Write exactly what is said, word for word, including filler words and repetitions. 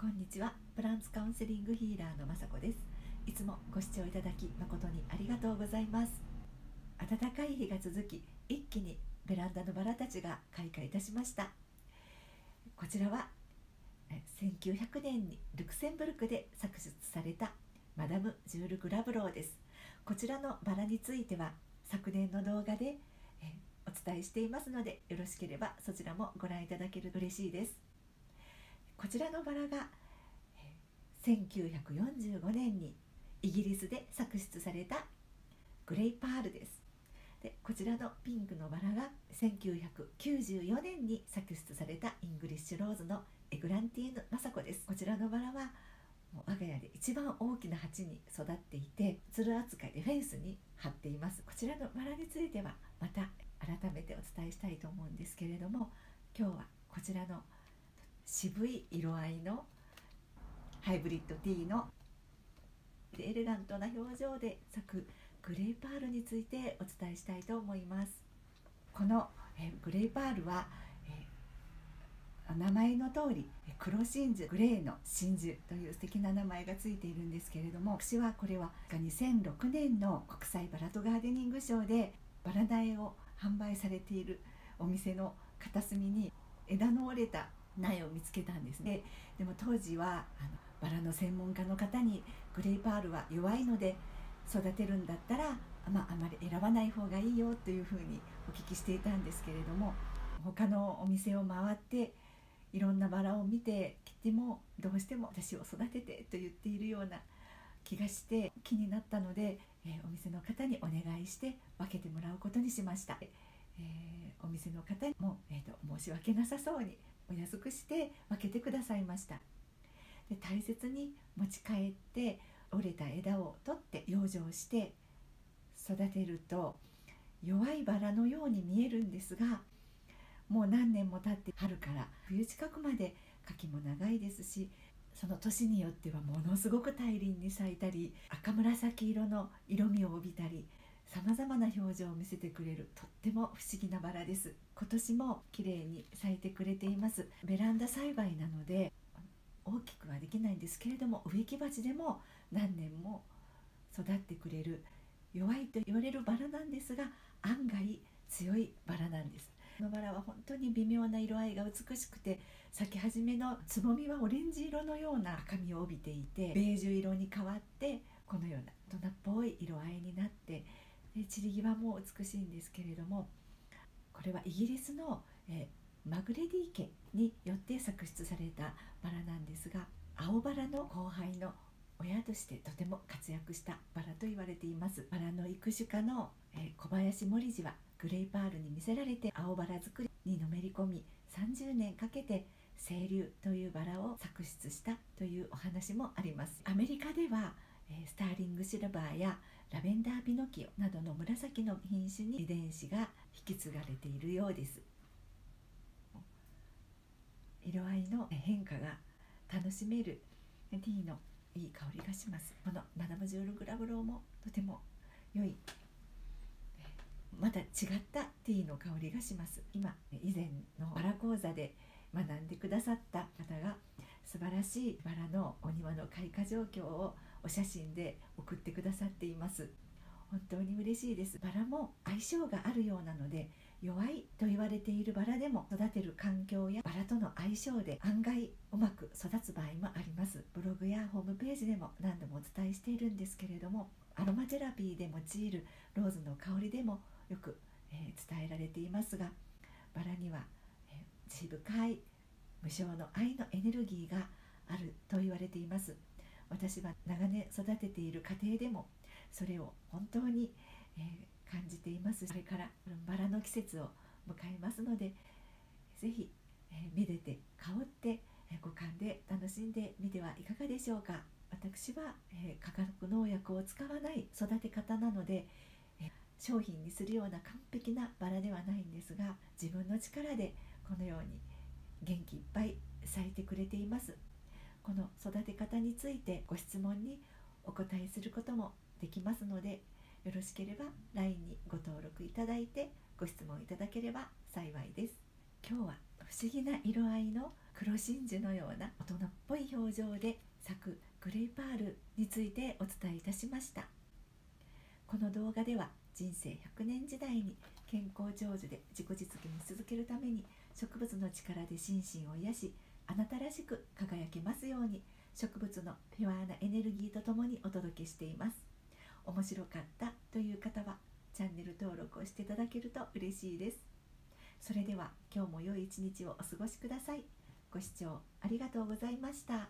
こんにちは。プランツカウンセリングヒーラーのまさこです。いつもご視聴いただき誠にありがとうございます。暖かい日が続き、一気にベランダのバラたちが開花いたしました。こちらはせんきゅうひゃくねんにルクセンブルクで作出されたマダム・ジュール・グラブローです。こちらのバラについては昨年の動画でお伝えしていますので、よろしければそちらもご覧いただけると嬉しいです。こちらのバラがせんきゅうひゃくよんじゅうごねんにイギリスで作出されたグレイパールです。で、こちらのピンクのバラがせんきゅうひゃくきゅうじゅうよねんに作出されたイングリッシュローズのエグランティーヌ・マサコです。こちらのバラはもう我が家で一番大きな鉢に育っていて、つる扱いでフェンスに張っています。こちらのバラについてはまた改めてお伝えしたいと思うんですけれども、今日はこちらの渋い色合いのハイブリッド ティー のエレガントな表情で咲くグレイパールについてお伝えしたいと思います。このグレイパールは名前の通り黒真珠、グレーの真珠という素敵な名前がついているんですけれども、私はこれはにせんろくねんの国際バラとガーデニングショーでバラ苗を販売されているお店の片隅に枝の折れた苗を見つけたんですね。でも当時はあのバラの専門家の方に、グレイパールは弱いので育てるんだったら、まあ、あまり選ばない方がいいよというふうにお聞きしていたんですけれども、他のお店を回っていろんなバラを見てきても、どうしても私を育ててと言っているような気がして気になったので、えー、お店の方にお願いして分けてもらうことにしました。えー、お店の方にも、えーと、申し訳なさそうにお安くして分けてくださいました。で、大切に持ち帰って折れた枝を取って養生して育てると、弱いバラのように見えるんですが、もう何年も経って、春から冬近くまで茎も長いですし、その年によってはものすごく大輪に咲いたり、赤紫色の色味を帯びたり、さまざまな表情を見せてくれる、とっても不思議なバラです。今年も綺麗に咲いてくれています。ベランダ栽培なので大きくはできないんですけれども、植木鉢でも何年も育ってくれる、弱いと言われるバラなんですが、案外強いバラなんです。このバラは本当に微妙な色合いが美しくて、咲き始めのつぼみはオレンジ色のような赤みを帯びていて、ベージュ色に変わってこのような大人っぽい色合いになって、散り際も美しいんですけれども、これはイギリスのえマグレディ家によって作出されたバラなんですが、青バラの後輩の親としてとても活躍したバラと言われています。バラの育種家のえ小林盛司は、グレイパールに魅せられて青バラ作りにのめり込み、さんじゅうねんかけて清流というバラを作出したというお話もあります。アメリカではスターリングシルバーやラベンダーピノキオなどの紫の品種に遺伝子が引き継がれているようです。色合いの変化が楽しめるティーのいい香りがします。このマダム・ジュール・グラブローもとても良い、また違ったティーの香りがします。今以前のバラ講座で学んでくださった方が、素晴らしいバラのお庭の開花状況をお写真で送ってくださっています。本当に嬉しいです。バラも相性があるようなので、弱いと言われているバラでも育てる環境やバラとの相性で案外うまく育つ場合もあります。ブログやホームページでも何度もお伝えしているんですけれども、アロマテラピーで用いるローズの香りでもよく、えー、伝えられていますが、バラには、えー、渋い無償の愛のエネルギーがあると言われています。私は長年育てている家庭でもそれを本当に、えー、感じています。これからバラの季節を迎えますので、是非、えー、めでて香って、えー、五感で楽しんでみてはいかがでしょうか。私は、えー、化学農薬を使わない育て方なので、えー、商品にするような完璧なバラではないんですが、自分の力でこのように元気いっぱい咲いてくれています。この育て方についてご質問にお答えすることもできますので、よろしければ ライン にご登録いただいてご質問いただければ幸いです。今日は不思議な色合いの黒真珠のような大人っぽい表情で咲くグレイパールについてお伝えいたしました。この動画では人生ひゃくねん時代に健康長寿で自己実現し続けるために植物の力で心身を癒し、あなたらしく輝けますように植物のピュアなエネルギーとともにお届けしています。面白かったという方はチャンネル登録をしていただけると嬉しいです。それでは今日も良い一日をお過ごしください。ご視聴ありがとうございました。